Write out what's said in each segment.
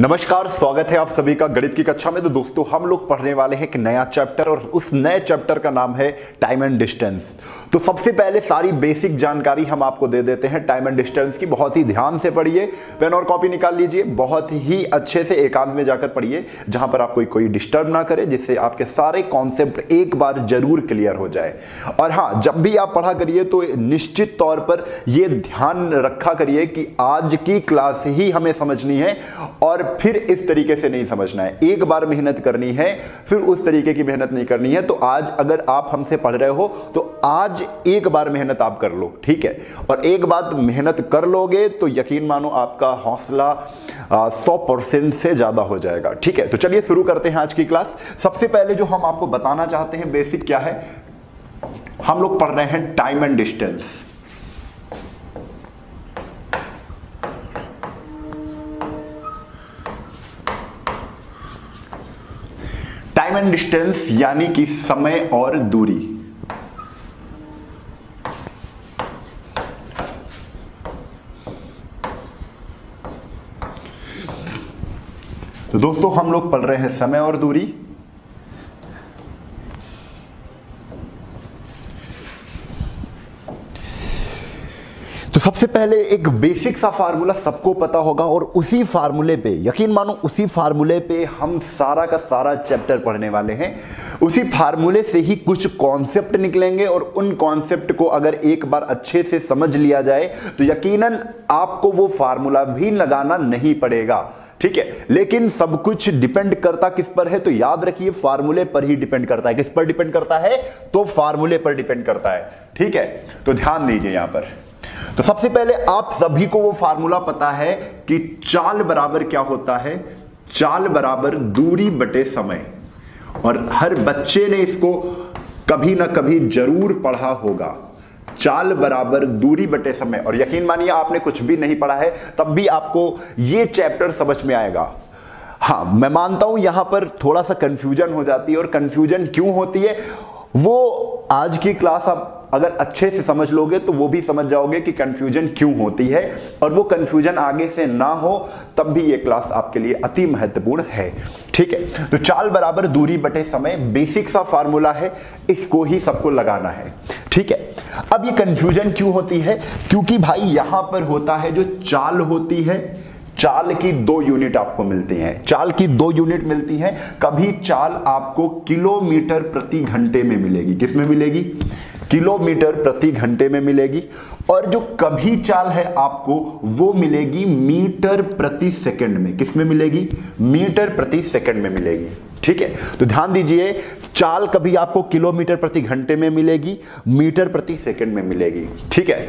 नमस्कार, स्वागत है आप सभी का गणित की कक्षा में। तो दोस्तों, हम लोग पढ़ने वाले हैं एक नया चैप्टर और उस नए चैप्टर का नाम है टाइम एंड डिस्टेंस। तो सबसे पहले सारी बेसिक जानकारी हम आपको दे देते हैं टाइम एंड डिस्टेंस की। बहुत ही ध्यान से पढ़िए, पेन और कॉपी निकाल लीजिए, बहुत ही अच्छे से एकांत में जाकर पढ़िए जहां पर आपको कोई डिस्टर्ब ना करे, जिससे आपके सारे कॉन्सेप्ट एक बार जरूर क्लियर हो जाए। और हाँ, जब भी आप पढ़ा करिए तो निश्चित तौर पर यह ध्यान रखा करिए कि आज की क्लास ही हमें समझनी है और फिर इस तरीके से नहीं समझना है। एक बार मेहनत करनी है, फिर उस तरीके की मेहनत नहीं करनी है। तो आज अगर आप हमसे पढ़ रहे हो तो आज एक बार मेहनत आप कर लो, ठीक है। और एक बार मेहनत कर लोगे तो यकीन मानो आपका हौसला 100% से ज्यादा हो जाएगा, ठीक है। तो चलिए शुरू करते हैं आज की क्लास। सबसे पहले जो हम आपको बताना चाहते हैं बेसिक क्या है, हम लोग पढ़ रहे हैं time and distance. Time and distance यानी कि समय और दूरी। तो दोस्तों, हम लोग पढ़ रहे हैं समय और दूरी। तो सबसे पहले एक बेसिक सा फार्मूला सबको पता होगा और उसी फार्मूले पे, यकीन मानो उसी फार्मूले पे हम सारा का सारा चैप्टर पढ़ने वाले हैं। उसी फार्मूले से ही कुछ कॉन्सेप्ट निकलेंगे और उन कॉन्सेप्ट को अगर एक बार अच्छे से समझ लिया जाए तो यकीनन आपको वो फार्मूला भी लगाना नहीं पड़ेगा, ठीक है। लेकिन सब कुछ डिपेंड करता किस पर है, तो याद रखिए फार्मूले पर ही डिपेंड करता है। किस पर डिपेंड करता है? तो फार्मूले पर डिपेंड करता है, ठीक है। तो ध्यान दीजिए यहां पर। तो सबसे पहले आप सभी को वो फार्मूला पता है कि चाल बराबर क्या होता है, चाल बराबर दूरी बटे समय। और हर बच्चे ने इसको कभी ना कभी जरूर पढ़ा होगा, चाल बराबर दूरी बटे समय। और यकीन मानिए आपने कुछ भी नहीं पढ़ा है तब भी आपको ये चैप्टर समझ में आएगा। हाँ, मैं मानता हूं यहां पर थोड़ा सा कंफ्यूजन हो जाती है, और कंफ्यूजन क्यों होती है वो आज की क्लास आप अगर अच्छे से समझ लोगे तो वो भी समझ जाओगे कि कंफ्यूजन क्यों होती है, और वो कंफ्यूजन आगे से ना हो तब भी ये क्लास आपके लिए अति महत्वपूर्ण है, ठीक है। तो चाल बराबर दूरी बटे समय बेसिक सा फार्मूला है, इसको ही सबको लगाना है, ठीक है। अब ये कंफ्यूजन क्यों होती है? क्योंकि भाई यहां पर होता है जो चाल होती है, चाल की 2 यूनिट आपको मिलती हैं, चाल की 2 यूनिट मिलती हैं। कभी चाल आपको किलोमीटर प्रति घंटे में मिलेगी, किसमें मिलेगी? किलोमीटर प्रति घंटे में मिलेगी। और जो कभी चाल है आपको वो मिलेगी मीटर प्रति सेकंड में, किसमें मिलेगी? मीटर प्रति सेकंड में मिलेगी, ठीक है। तो ध्यान दीजिए, चाल कभी आपको किलोमीटर प्रति घंटे में मिलेगी, मीटर प्रति सेकंड में मिलेगी, ठीक है।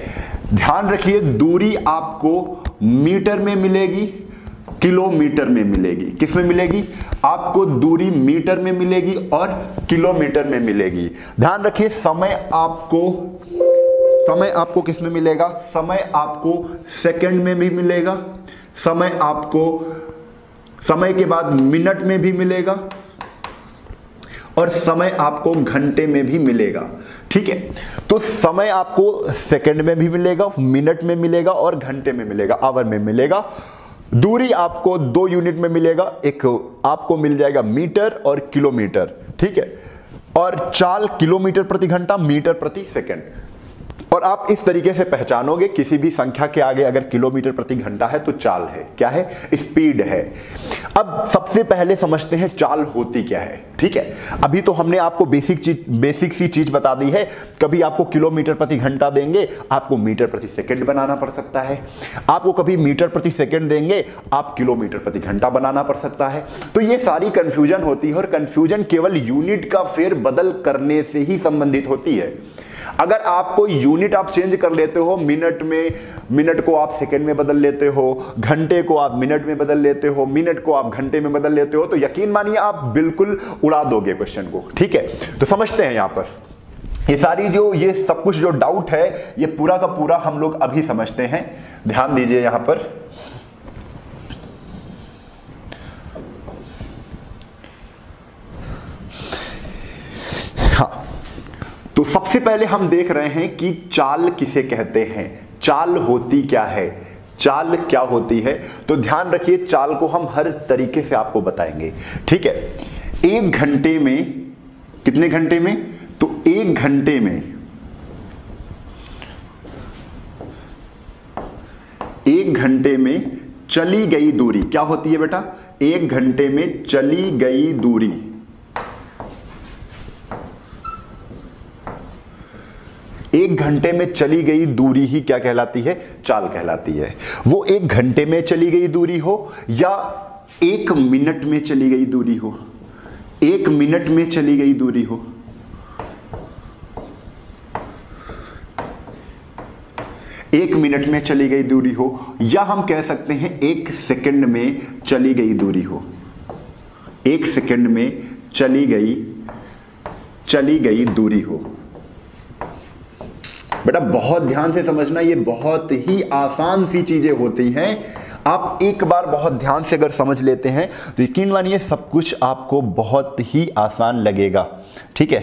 ध्यान रखिए, दूरी आपको मीटर में मिलेगी, किलोमीटर में मिलेगी। किसमें मिलेगी? आपको दूरी मीटर में मिलेगी और किलोमीटर में मिलेगी। ध्यान रखिए, समय आपको किसमें मिलेगा? समय आपको सेकंड में भी मिलेगा, समय आपको समय के बाद मिनट में भी मिलेगा, और समय आपको घंटे में भी मिलेगा, ठीक है। तो समय आपको सेकंड में भी मिलेगा, मिनट में मिलेगा और घंटे में मिलेगा, आवर में मिलेगा। दूरी आपको 2 यूनिट में मिलेगा, एक आपको मिल जाएगा मीटर और किलोमीटर, ठीक है। और चाल किलोमीटर प्रति घंटा, मीटर प्रति सेकंड। और आप इस तरीके से पहचानोगे, किसी भी संख्या के आगे अगर किलोमीटर प्रति घंटा है तो चाल है। क्या है? स्पीड है। अब सबसे पहले समझते हैं चाल होती क्या है, ठीक है। अभी तो हमने आपको बेसिक सी चीज बता दी है। कभी आपको किलोमीटर प्रति घंटा देंगे, आपको मीटर प्रति सेकंड बनाना पड़ सकता है। आपको कभी मीटर प्रति सेकंड देंगे, आप किलोमीटर प्रति घंटा बनाना पड़ सकता है। तो ये सारी कंफ्यूजन होती है, और कंफ्यूजन केवल यूनिट का फेरबदल करने से ही संबंधित होती है। अगर आपको यूनिट आप चेंज कर लेते हो, मिनट को आप सेकंड में बदल लेते हो, घंटे को आप मिनट में बदल लेते हो, मिनट को आप घंटे में बदल लेते हो, तो यकीन मानिए आप बिल्कुल उड़ा दोगे क्वेश्चन को, ठीक है। तो समझते हैं यहां पर ये सब कुछ जो डाउट है ये पूरा का पूरा हम लोग अभी समझते हैं। ध्यान दीजिए यहां पर। हाँ, तो सबसे पहले हम देख रहे हैं कि चाल किसे कहते हैं, चाल होती क्या है। चाल क्या होती है, तो ध्यान रखिए चाल को हम हर तरीके से आपको बताएंगे। ठीक है, एक घंटे में कितने घंटे में, तो एक घंटे में, एक घंटे में चली गई दूरी क्या होती है बेटा, एक घंटे में चली गई दूरी, एक घंटे में चली गई दूरी ही क्या कहलाती है, चाल कहलाती है। वो एक घंटे में चली गई दूरी हो या एक मिनट में चली गई दूरी हो, एक मिनट में चली गई दूरी हो, एक मिनट में चली गई दूरी हो, या हम कह सकते हैं एक सेकंड में चली गई दूरी हो, एक सेकंड में चली गई दूरी हो। बेटा बहुत ध्यान से समझना, ये बहुत ही आसान सी चीजें होती हैं। आप एक बार बहुत ध्यान से अगर समझ लेते हैं तो यकीन मानिए सब कुछ आपको बहुत ही आसान लगेगा। ठीक है,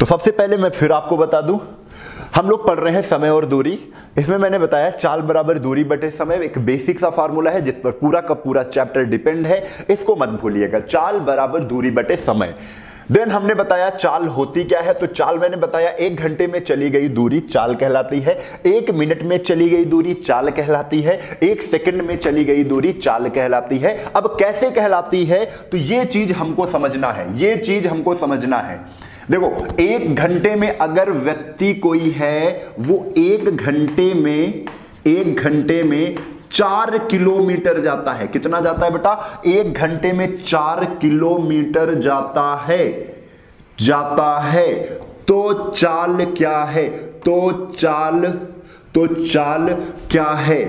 तो सबसे पहले मैं फिर आपको बता दूं, हम लोग पढ़ रहे हैं समय और दूरी। इसमें मैंने बताया चाल बराबर दूरी बटे समय, एक बेसिक सा फार्मूला है जिस पर पूरा का पूरा चैप्टर डिपेंड है, इसको मत भूलिएगा, चाल बराबर दूरी बटे समय। देन हमने बताया चाल होती क्या है, तो चाल मैंने बताया एक घंटे में चली गई दूरी चाल कहलाती है, एक मिनट में चली गई दूरी चाल कहलाती है, एक सेकंड में चली गई दूरी चाल कहलाती है। अब कैसे कहलाती है, तो ये चीज हमको समझना है, ये चीज हमको समझना है। देखो एक घंटे में अगर व्यक्ति कोई है वो एक घंटे में 4 किलोमीटर जाता है, कितना जाता है बेटा, एक घंटे में 4 किलोमीटर जाता है, तो चाल क्या है, तो चाल क्या है।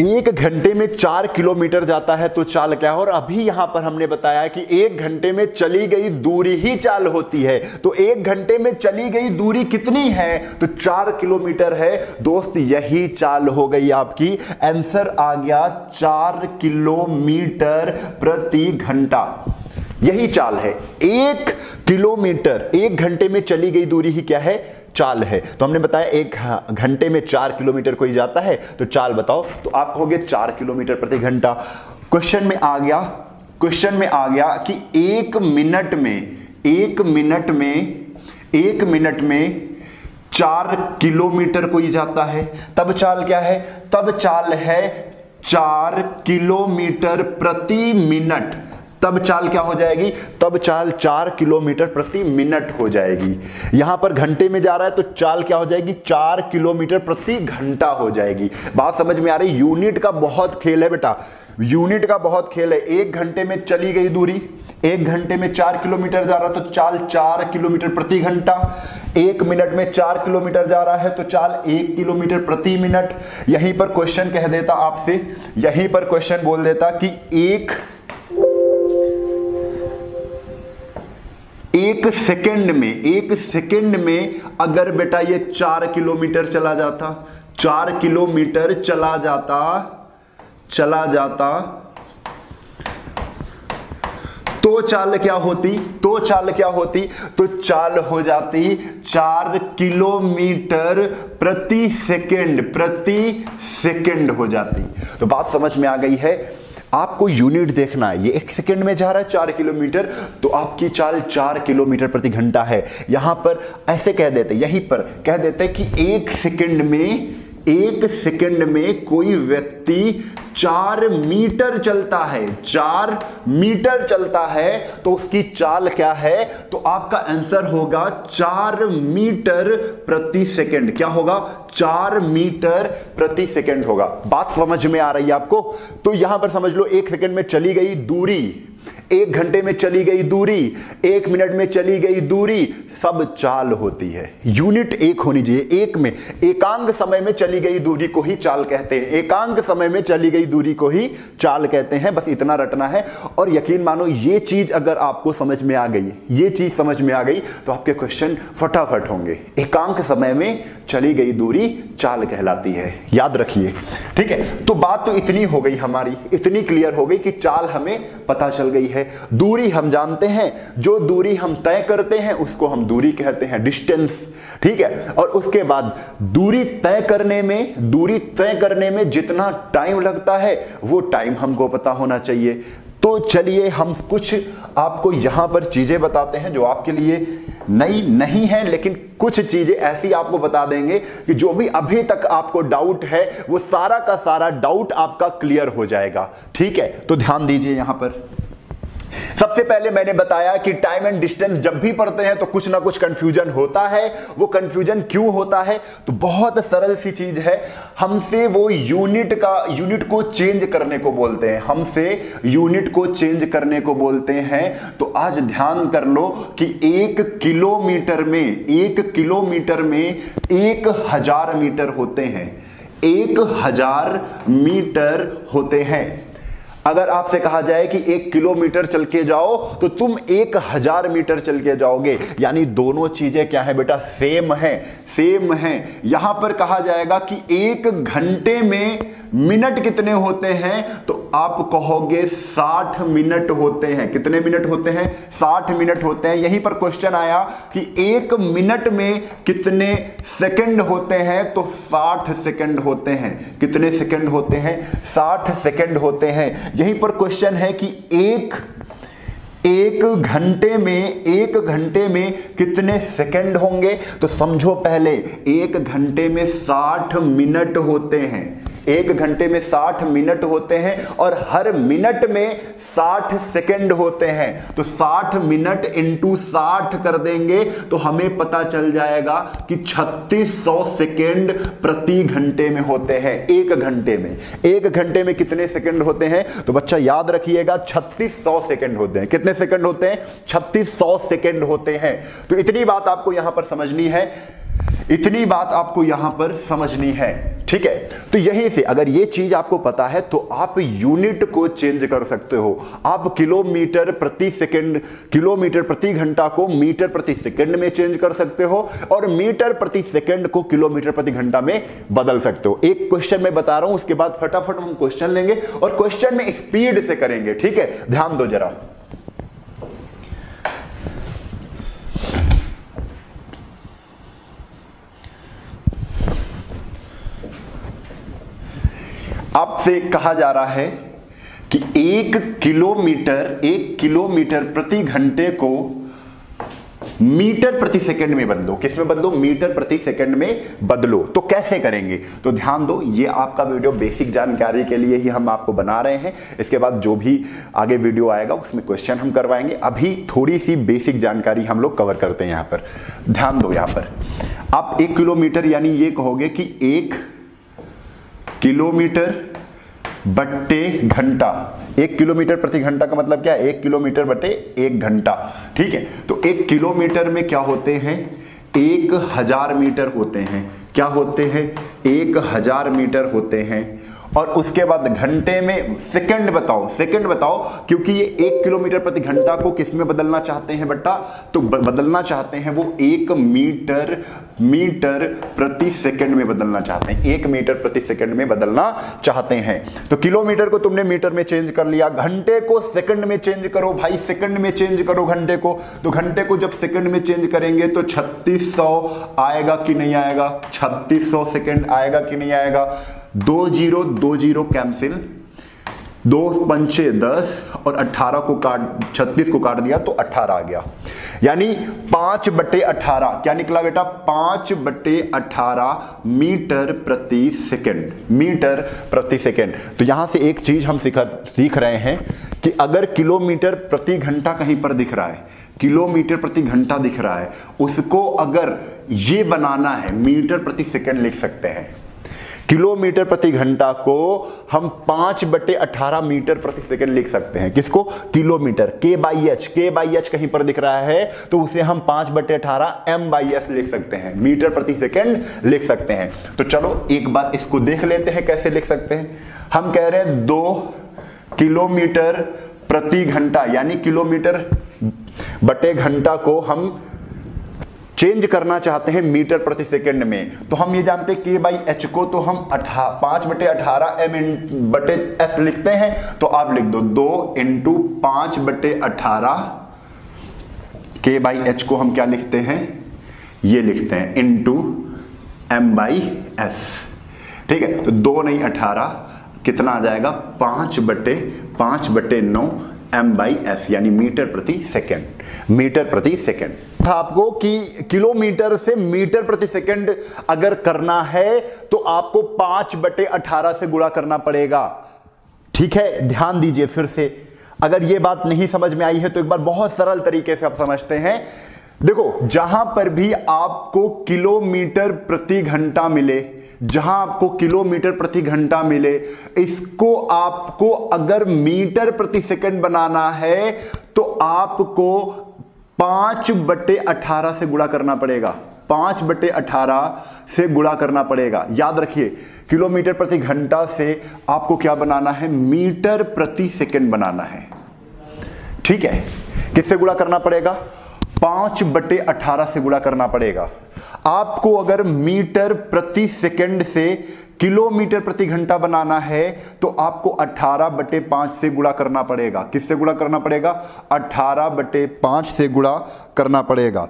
एक घंटे में 4 किलोमीटर जाता है तो चाल क्या है, और अभी यहां पर हमने बताया कि एक घंटे में चली गई दूरी ही चाल होती है, तो एक घंटे में चली गई दूरी कितनी है, तो 4 किलोमीटर है दोस्त, यही चाल हो गई आपकी। आंसर आ गया 4 किलोमीटर प्रति घंटा, यही चाल है। 1 किलोमीटर एक घंटे में चली गई दूरी ही क्या है, चाल है। तो हमने बताया एक घंटे में 4 किलोमीटर कोई जाता है तो चाल बताओ, तो आप कहोगे 4 किलोमीटर प्रति घंटा। क्वेश्चन में आ गया कि एक मिनट में 4 किलोमीटर कोई जाता है, तब चाल क्या है, तब चाल है 4 किलोमीटर प्रति मिनट, तब चाल क्या हो जाएगी, तब चाल 4 किलोमीटर प्रति मिनट हो जाएगी। यहां पर घंटे में जा रहा है तो चाल क्या हो जाएगी, 4 किलोमीटर प्रति घंटा हो जाएगी। बात समझ में आ रही, यूनिट का बहुत खेल है बेटा, यूनिट का बहुत खेल है। एक घंटे में चली गई दूरी, एक घंटे में 4 किलोमीटर जा रहा है तो चाल 4 किलोमीटर प्रति घंटा, एक मिनट में 4 किलोमीटर जा रहा है तो चाल 1 किलोमीटर प्रति मिनट। यहीं पर क्वेश्चन कह देता आपसे, यहीं पर क्वेश्चन बोल देता कि एक सेकंड में अगर बेटा ये 4 किलोमीटर चला जाता तो चाल क्या होती, तो चाल हो जाती 4 किलोमीटर प्रति सेकंड हो जाती। तो बात समझ में आ गई है, आपको यूनिट देखना है। ये एक सेकंड में जा रहा है 4 किलोमीटर, तो आपकी चाल 4 किलोमीटर प्रति घंटा है। यहां पर ऐसे कह देते, यहीं पर कह देते कि एक सेकंड में कोई व्यक्ति 4 मीटर चलता है, 4 मीटर चलता है तो उसकी चाल क्या है, तो आपका आंसर होगा 4 मीटर प्रति सेकंड। क्या होगा, 4 मीटर प्रति सेकंड होगा। बात समझ में आ रही है आपको? तो यहां पर समझ लो एक सेकंड में चली गई दूरी, एक घंटे में चली गई दूरी, एक मिनट में चली गई दूरी, सब चाल होती है। यूनिट एक होनी चाहिए, एक में एकांक समय में चली गई दूरी को ही चाल कहते हैं, एकांक समय में चली गई दूरी को ही चाल कहते हैं। बस इतना रटना है। और यकीन मानो ये चीज अगर आपको समझ में आ गई, ये चीज समझ में आ गई तो आपके क्वेश्चन फटाफट होंगे। एकांक समय में चली गई दूरी चाल कहलाती है, याद रखिए। ठीक है, तो बात तो इतनी हो गई हमारी, इतनी क्लियर हो गई कि चाल हमें पता चल गई है। है। दूरी हम जानते हैं, जो दूरी हम तय करते हैं उसको हम दूरी कहते हैं, डिस्टेंस, ठीक है। और उसके बाद दूरी तय करने में जितना टाइम लगता है वो टाइम हमको पता होना चाहिए। तो चलिए हम कुछ आपको यहाँ पर चीज़ें बताते हैं जो आपके लिए नई नहीं है, लेकिन कुछ चीज़ें ऐसी आपको बता देंगे कि जो भी अभी तक आपको डाउट है वो सारा का सारा डाउट आपका क्लियर हो जाएगा, ठीक है। तो ध्यान दीजिए यहाँ पर। सबसे पहले मैंने बताया कि टाइम एंड डिस्टेंस जब भी पढ़ते हैं तो कुछ ना कुछ कंफ्यूजन होता है। वो कंफ्यूजन क्यों होता है? तो बहुत सरल सी चीज है, हमसे वो यूनिट को चेंज करने को बोलते हैं, तो आज ध्यान कर लो कि 1 किलोमीटर में 1000 मीटर होते हैं, 1000 मीटर होते हैं। अगर आपसे कहा जाए कि 1 किलोमीटर चल के जाओ तो तुम 1000 मीटर चल के जाओगे, यानी दोनों चीजें क्या है बेटा? सेम है, सेम है। यहां पर कहा जाएगा कि 1 घंटे में मिनट कितने होते हैं, तो आप कहोगे 60 मिनट होते हैं। कितने मिनट होते हैं? 60 मिनट होते हैं। यहीं पर क्वेश्चन आया कि 1 मिनट में कितने सेकंड होते हैं, तो 60 सेकंड होते हैं। कितने सेकंड होते हैं? 60 सेकंड होते हैं। यहीं पर क्वेश्चन है कि एक घंटे में कितने सेकंड होंगे, तो समझो पहले 1 घंटे में 60 मिनट होते हैं, 1 घंटे में 60 मिनट होते हैं और हर मिनट में 60 सेकंड होते हैं। तो 60 मिनट इंटू 60 कर देंगे तो हमें पता चल जाएगा कि 3600 सेकंड प्रति घंटे में होते हैं। 1 घंटे में कितने सेकंड होते हैं? तो बच्चा याद रखिएगा 3600 सेकंड होते हैं। कितने सेकंड होते हैं? 3600 सेकंड होते हैं। तो इतनी बात आपको यहां पर समझनी है, इतनी बात आपको यहां पर समझनी है, ठीक है। तो यहीं से अगर ये चीज आपको पता है तो आप यूनिट को चेंज कर सकते हो। आप किलोमीटर प्रति सेकंड, किलोमीटर प्रति घंटा को मीटर प्रति सेकंड में चेंज कर सकते हो और मीटर प्रति सेकंड को किलोमीटर प्रति घंटा में बदल सकते हो। एक क्वेश्चन मैं बता रहा हूं, उसके बाद फटाफट हम क्वेश्चन लेंगे और क्वेश्चन में स्पीड से करेंगे, ठीक है। ध्यान दो जरा। आपसे कहा जा रहा है कि 1 किलोमीटर प्रति घंटे को मीटर प्रति सेकंड में बदलो। किसमें बदलो? मीटर प्रति सेकंड में बदलो। तो कैसे करेंगे? तो ध्यान दो, ये आपका वीडियो बेसिक जानकारी के लिए ही हम आपको बना रहे हैं। इसके बाद जो भी आगे वीडियो आएगा उसमें क्वेश्चन हम करवाएंगे। अभी थोड़ी सी बेसिक जानकारी हम लोग कवर करते हैं। यहाँ पर ध्यान दो, यहाँ पर आप 1 किलोमीटर यानी ये कहोगे कि 1 किलोमीटर बट्टे घंटा। 1 किलोमीटर प्रति घंटा का मतलब क्या है? 1 किलोमीटर बटे 1 घंटा, ठीक है। तो 1 किलोमीटर में क्या होते हैं? 1000 मीटर होते हैं। क्या होते हैं? 1000 मीटर होते हैं। और उसके बाद घंटे में सेकंड बताओ, सेकंड बताओ, क्योंकि ये 1 किलोमीटर प्रति घंटा को किस में बदलना चाहते हैं बेटा? तो बदलना चाहते हैं वो 1 मीटर प्रति सेकंड में बदलना चाहते हैं, 1 मीटर प्रति सेकंड में बदलना चाहते हैं। तो किलोमीटर को तुमने मीटर में चेंज कर लिया, घंटे को सेकंड में चेंज करो भाई, सेकंड में चेंज करो घंटे को। तो घंटे को जब सेकंड में चेंज करेंगे तो 3600 आएगा कि नहीं आएगा? 3600 सेकंड आएगा कि नहीं आएगा? 20 कैंसिल, 2 पंचे 10 और 18 को काट, 36 को काट दिया तो 18 आ गया, यानी 5/18। क्या निकला बेटा? 5/18 मीटर प्रति सेकंड, मीटर प्रति सेकंड। तो यहां से एक चीज हम सीख रहे हैं कि अगर किलोमीटर प्रति घंटा कहीं पर दिख रहा है, किलोमीटर प्रति घंटा दिख रहा है, उसको अगर ये बनाना है मीटर प्रति सेकंड लिख सकते हैं। किलोमीटर प्रति घंटा को हम 5/18 मीटर प्रति सेकंड लिख सकते हैं। किसको? किलोमीटर, K/h कहीं पर दिख रहा है तो उसे हम 5/18 m/s लिख सकते हैं, मीटर प्रति सेकंड लिख सकते हैं। तो चलो एक बार इसको देख लेते हैं कैसे लिख सकते हैं। हम कह रहे हैं 2 किलोमीटर प्रति घंटा, यानी किलोमीटर बटे घंटा को हम चेंज करना चाहते हैं मीटर प्रति सेकंड में, तो हम ये जानते हैं के बाई एच को, तो हम 5/18 m/s लिखते हैं, तो आप लिख दो 2 × 5/18 के बाई एच को हम क्या लिखते हैं, ये लिखते हैं इंटू m/s, ठीक है। तो 2 नहीं 18 कितना आ जाएगा 5/9 m/s, यानी मीटर प्रति सेकंड। मीटर प्रति सेकंड था आपको कि किलोमीटर से मीटर प्रति सेकंड अगर करना है तो आपको 5/18 से गुणा करना पड़ेगा, ठीक है। ध्यान दीजिए फिर से, अगर ये बात नहीं समझ में आई है तो एक बार बहुत सरल तरीके से आप समझते हैं। देखो, जहां पर भी आपको किलोमीटर प्रति घंटा मिले, जहां आपको किलोमीटर प्रति घंटा मिले, इसको आपको अगर मीटर प्रति सेकंड बनाना है तो आपको 5/18 से गुणा करना पड़ेगा। 5/18 से गुणा करना पड़ेगा। याद रखिए, किलोमीटर प्रति घंटा से आपको क्या बनाना है, मीटर प्रति सेकंड बनाना है, ठीक है। किससे गुणा करना पड़ेगा, 5/18 से गुणा करना पड़ेगा। आपको अगर मीटर प्रति सेकंड से किलोमीटर प्रति घंटा बनाना है तो आपको 18/5 से गुणा करना पड़ेगा। किससे गुणा करना पड़ेगा, 18/5 से गुणा करना पड़ेगा।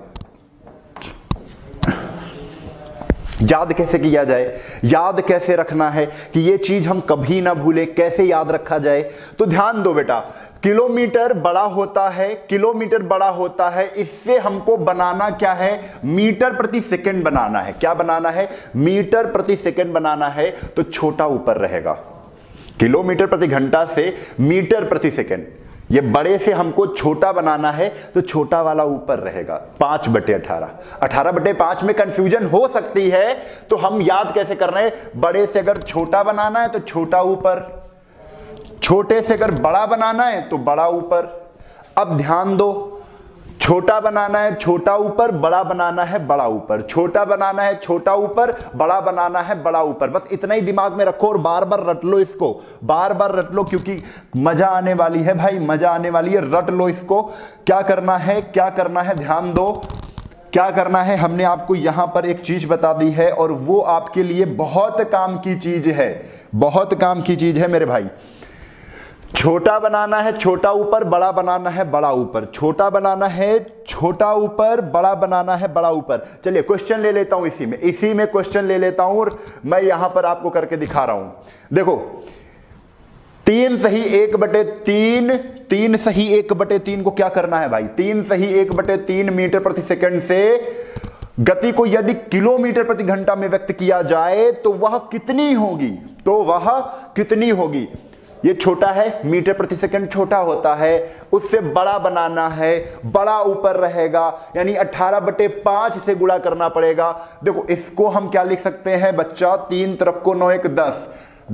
याद कैसे किया जाए, याद कैसे रखना है कि ये चीज हम कभी ना भूले, कैसे याद रखा जाए, तो ध्यान दो बेटा, किलोमीटर बड़ा होता है, किलोमीटर बड़ा होता है, इससे हमको बनाना क्या है, मीटर प्रति सेकंड बनाना है। क्या बनाना है, मीटर प्रति सेकंड बनाना है, तो छोटा ऊपर रहेगा। किलोमीटर प्रति घंटा से मीटर प्रति सेकंड, ये बड़े से हमको छोटा बनाना है, तो छोटा वाला ऊपर रहेगा। 5/18, 18/5 में कंफ्यूजन हो सकती है, तो हम याद कैसे कर रहे हैं, बड़े से अगर छोटा बनाना है तो छोटा ऊपर, छोटे से अगर बड़ा बनाना है तो बड़ा ऊपर। अब ध्यान दो, छोटा बनाना है छोटा ऊपर, बड़ा बनाना है बड़ा ऊपर, छोटा बनाना है छोटा ऊपर, बड़ा बनाना है बड़ा ऊपर। बस इतना ही दिमाग में रखो और बार बार रट लो इसको, बार बार रट लो, क्योंकि मजा आने वाली है भाई, मजा आने वाली है। रट लो इसको, क्या करना है, क्या करना है, ध्यान दो क्या करना है। हमने आपको यहां पर एक चीज बता दी है और वो आपके लिए बहुत काम की चीज है, बहुत काम की चीज है मेरे भाई। छोटा बनाना है छोटा ऊपर, बड़ा बनाना है बड़ा ऊपर, छोटा बनाना है छोटा ऊपर, बड़ा बनाना है बड़ा ऊपर। चलिए क्वेश्चन ले लेता हूं, इसी में क्वेश्चन ले लेता हूं और मैं यहां पर आपको करके दिखा रहा हूं। देखो, 3 सही 1/3 को क्या करना है भाई, 3 सही 1/3 मीटर प्रति सेकंड से गति को यदि किलोमीटर प्रति घंटा में व्यक्त किया जाए तो वह कितनी होगी, तो वह कितनी होगी। ये छोटा है, मीटर प्रति सेकंड छोटा होता है, उससे बड़ा बनाना है, बड़ा ऊपर रहेगा, यानी 18/5 से गुणा करना पड़ेगा। देखो, इसको हम क्या लिख सकते हैं बच्चा, 3 × 9 = 10,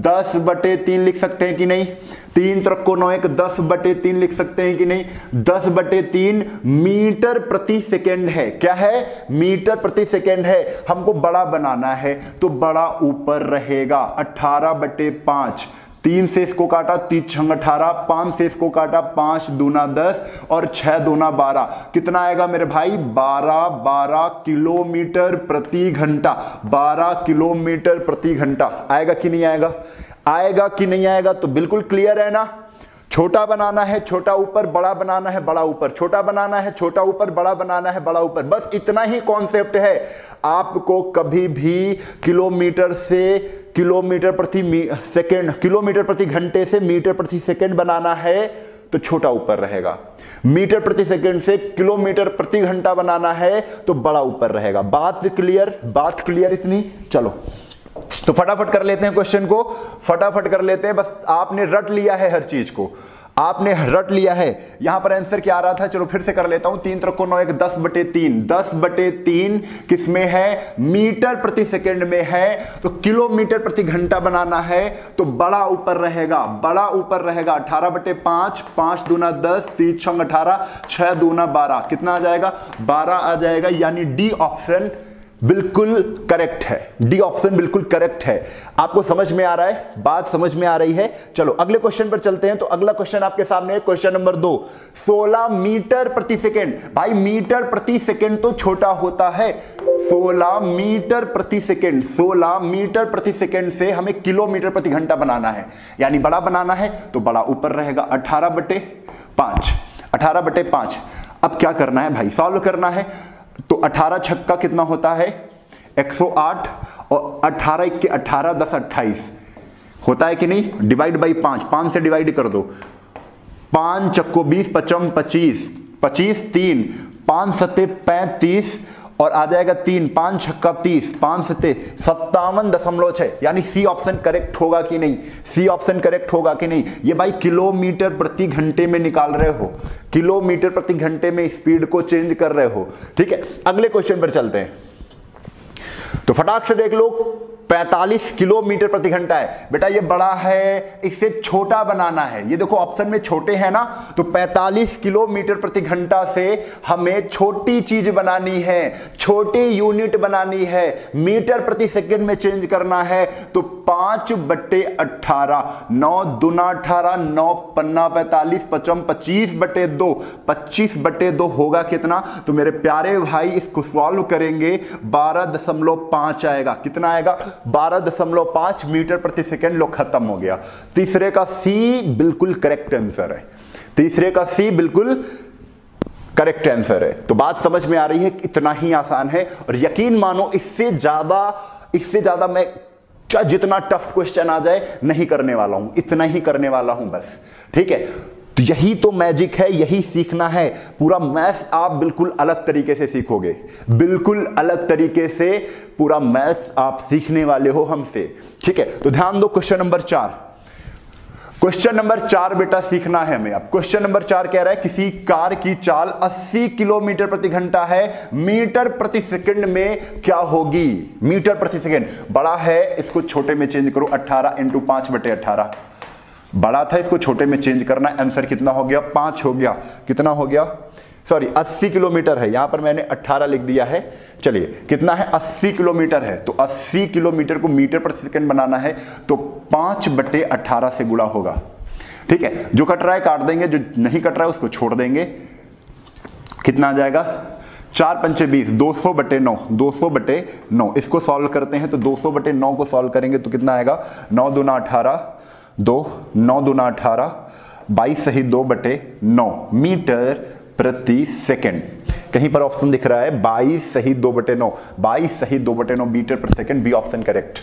10/3 लिख सकते हैं कि नहीं, 3 × 9 = 10/3 लिख सकते हैं कि नहीं। 10/3 मीटर प्रति सेकंड है, क्या है, मीटर प्रति सेकंड है। हमको बड़ा बनाना है तो बड़ा ऊपर रहेगा, 18/5, 3 से इसको काटा 3 × 6 = 18, 5 से इसको काटा 5 दूना 10 और 6 दूना 12, कितना आएगा मेरे भाई, 12 किलोमीटर प्रति घंटा, 12 किलोमीटर प्रति घंटा। आएगा कि नहीं आएगा, आएगा कि नहीं आएगा, तो बिल्कुल क्लियर है ना। छोटा बनाना है छोटा ऊपर, बड़ा बनाना है बड़ा ऊपर, छोटा बनाना है छोटा ऊपर, बड़ा बनाना है बड़ा ऊपर, बस इतना ही कॉन्सेप्ट है। आपको कभी भी किलोमीटर से किलोमीटर प्रति सेकंड, किलोमीटर प्रति घंटे से मीटर प्रति सेकंड बनाना है तो छोटा ऊपर रहेगा, मीटर प्रति सेकंड से किलोमीटर प्रति घंटा बनाना है तो बड़ा ऊपर रहेगा। बात क्लियर, बात क्लियर इतनी। चलो तो फटाफट कर लेते हैं क्वेश्चन को, फटाफट कर लेते हैं। बस आपने रट लिया है हर चीज को, आपने रट लिया है। यहां पर आंसर क्या आ रहा था, चलो फिर से कर लेता हूं। 3 × 9 = 10/3, 10/3 किसमें है, मीटर प्रति सेकंड में है, तो किलोमीटर प्रति घंटा बनाना है तो बड़ा ऊपर रहेगा, बड़ा ऊपर रहेगा। 18/5, 5 दूना 10, 3 × 6 = 18, 6 दूना 12, कितना आ जाएगा, 12 आ जाएगा, यानी डी ऑप्शन, बिल्कुल करेक्ट है, डी ऑप्शन बिल्कुल करेक्ट है। आपको समझ में आ रहा है, बात समझ में आ रही है। चलो अगले क्वेश्चन पर चलते हैं। तो अगला क्वेश्चन आपके सामने है क्वेश्चन नंबर 2, 16 मीटर प्रति सेकंड। भाई मीटर प्रति सेकंड तो छोटा होता है, 16 मीटर प्रति सेकंड, 16 मीटर प्रति सेकंड से हमें किलोमीटर प्रति घंटा बनाना है, यानी बड़ा बनाना है, तो बड़ा ऊपर रहेगा 18/5, 18/5। अब क्या करना है भाई, सॉल्व करना है। तो 18 छक्का कितना होता है 108, और 18 × 18 10, 28 होता है कि नहीं। डिवाइड बाई 5 से डिवाइड कर दो, 5 चक्को 20, 5× 25, 25, 3, 5×7 35 और आ जाएगा 3, 5×6 30, 5×7 57 यानी सी ऑप्शन करेक्ट होगा कि नहीं, सी ऑप्शन करेक्ट होगा कि नहीं। ये भाई किलोमीटर प्रति घंटे में निकाल रहे हो, किलोमीटर प्रति घंटे में स्पीड को चेंज कर रहे हो। ठीक है, अगले क्वेश्चन पर चलते हैं। तो फटाक से देख लो 45 किलोमीटर प्रति घंटा है। बेटा ये बड़ा है, इससे छोटा बनाना है। ये देखो ऑप्शन में छोटे हैं ना, तो 45 किलोमीटर प्रति घंटा से हमें छोटी चीज बनानी है, छोटी यूनिट बनानी है, मीटर प्रति सेकंड में चेंज करना है। तो 5/18, 9 दूना 18, 9 पन्ना 45, 25/2, 25/2 होगा कितना। तो मेरे प्यारे भाई इसको सॉल्व करेंगे 12.5 आएगा। कितना आएगा 12.5 मीटर प्रति सेकंड। लो खत्म हो गया। तीसरे का सी बिल्कुल करेक्ट आंसर है, तीसरे का सी बिल्कुल करेक्ट आंसर है। तो बात समझ में आ रही है, इतना ही आसान है। और यकीन मानो इससे ज्यादा मैं जितना टफ क्वेश्चन आ जाए नहीं करने वाला हूं, इतना ही करने वाला हूं बस। ठीक है, तो यही तो मैजिक है, यही सीखना है। पूरा मैथ्स आप बिल्कुल अलग तरीके से सीखोगे, बिल्कुल अलग तरीके से पूरा मैथ्स आप सीखने वाले हो हमसे। ठीक है, तो ध्यान दो क्वेश्चन नंबर 4, क्वेश्चन नंबर 4 बेटा सीखना है हमें। अब क्वेश्चन नंबर 4 कह रहा है किसी कार की चाल 80 किलोमीटर प्रति घंटा है, मीटर प्रति सेकंड में क्या होगी। मीटर प्रति सेकंड बड़ा है, इसको छोटे में चेंज करो 18 × 5/18। बड़ा था, इसको छोटे में चेंज करना। आंसर कितना हो गया 5 हो गया, कितना हो गया, सॉरी 80 किलोमीटर है, यहां पर मैंने 18 लिख दिया है। चलिए कितना है 80 किलोमीटर है, तो 80 किलोमीटर को मीटर प्रति सेकंड बनाना है, तो 5/18 से गुणा होगा। ठीक है, जो कट रहा है काट देंगे, जो नहीं कट रहा है उसको छोड़ देंगे। कितना आ जाएगा 4×5 = 20, 200/9, 200/9। इसको सॉल्व करते हैं, तो 200/9 को सॉल्व करेंगे तो कितना आएगा 9 दूना 18 22 सही 2/9 मीटर प्रति सेकंड। कहीं पर ऑप्शन दिख रहा है 22 सही 2/9, 22 सही 2/9 मीटर प्रति सेकंड, बी ऑप्शन करेक्ट।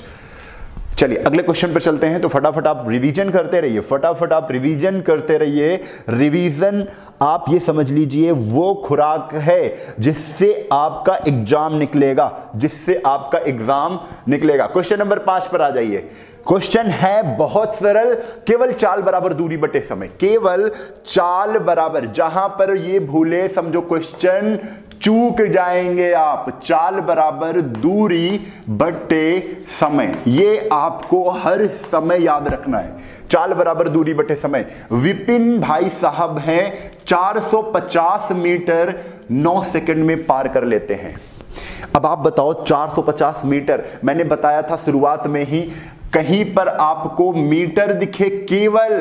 चलिए अगले क्वेश्चन पर चलते हैं। तो फटाफट आप रिवीजन करते रहिए, फटाफट आप रिवीजन करते रहिए। रिवीजन आप ये समझ लीजिए वो खुराक है जिससे आपका एग्जाम निकलेगा, जिससे आपका एग्जाम निकलेगा। क्वेश्चन नंबर 5 पर आ जाइए। क्वेश्चन है बहुत सरल, केवल चाल बराबर दूरी बटे समय, केवल चाल बराबर। जहां पर ये भूले समझो क्वेश्चन चूक जाएंगे आप, चाल बराबर दूरी बटे समय, ये आपको हर समय याद रखना है, चाल बराबर दूरी बटे समय। विपिन भाई साहब हैं 450 मीटर 9 सेकंड में पार कर लेते हैं। अब आप बताओ 450 मीटर, मैंने बताया था शुरुआत में ही, कहीं पर आपको मीटर दिखे केवल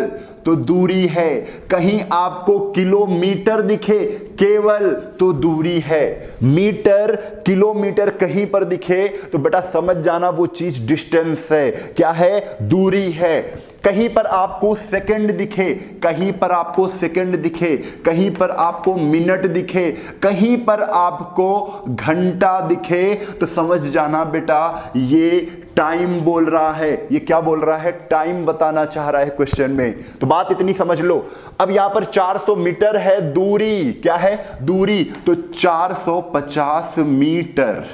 तो दूरी है, कहीं आपको किलोमीटर दिखे केवल तो दूरी है। मीटर किलोमीटर कहीं पर दिखे तो बेटा समझ जाना वो चीज डिस्टेंस है, क्या है दूरी है। कहीं पर आपको सेकंड दिखे, कहीं पर आपको सेकंड दिखे, कहीं पर आपको मिनट दिखे, कहीं पर आपको घंटा दिखे, तो समझ जाना बेटा ये टाइम बोल रहा है, ये क्या बोल रहा है टाइम बताना चाह रहा है क्वेश्चन में। तो बात इतनी समझ लो। अब यहां पर 400 मीटर है दूरी, क्या है दूरी, तो 450 मीटर